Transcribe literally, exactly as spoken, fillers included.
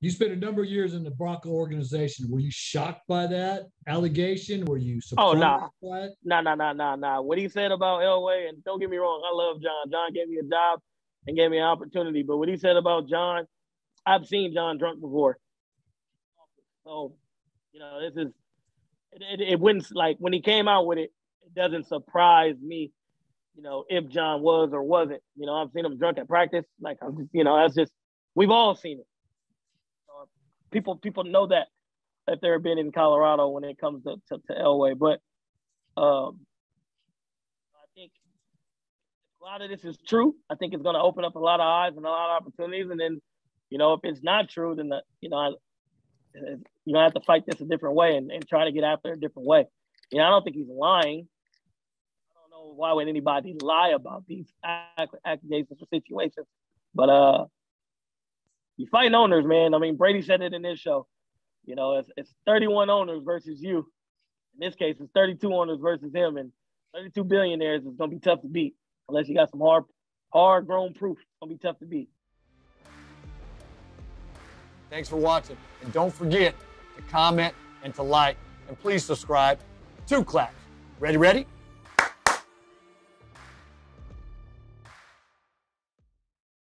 You spent a number of years in the Bronco organization. Were you shocked by that allegation? Were you surprised oh, nah. by it? No, no, no, no, no. What he said about Elway, and don't get me wrong, I love John. John gave me a job and gave me an opportunity. But what he said about John, I've seen John drunk before. So, you know, this is it, – it, it wouldn't – like, when he came out with it, it doesn't surprise me, you know, if John was or wasn't. You know, I've seen him drunk at practice. Like, I'm just, you know, that's just – we've all seen it. People people know that that they've been in Colorado when it comes to, to, to Elway. But um, I think a lot of this is true. I think it's going to open up a lot of eyes and a lot of opportunities. And then, you know, if it's not true, then, the, you know, I, you know, I have to fight this a different way and, and try to get after it a different way. You know, I don't think he's lying. I don't know why would anybody lie about these accusations or situations. But, uh, you fighting owners, man. I mean, Brady said it in his show. You know, it's, it's thirty-one owners versus you. In this case, it's thirty-two owners versus him, and thirty-two billionaires is going to be tough to beat unless you got some hard, hard grown proof. It's going to be tough to beat. Thanks for watching, and don't forget to comment and to like, and please subscribe to Claps. Ready, ready?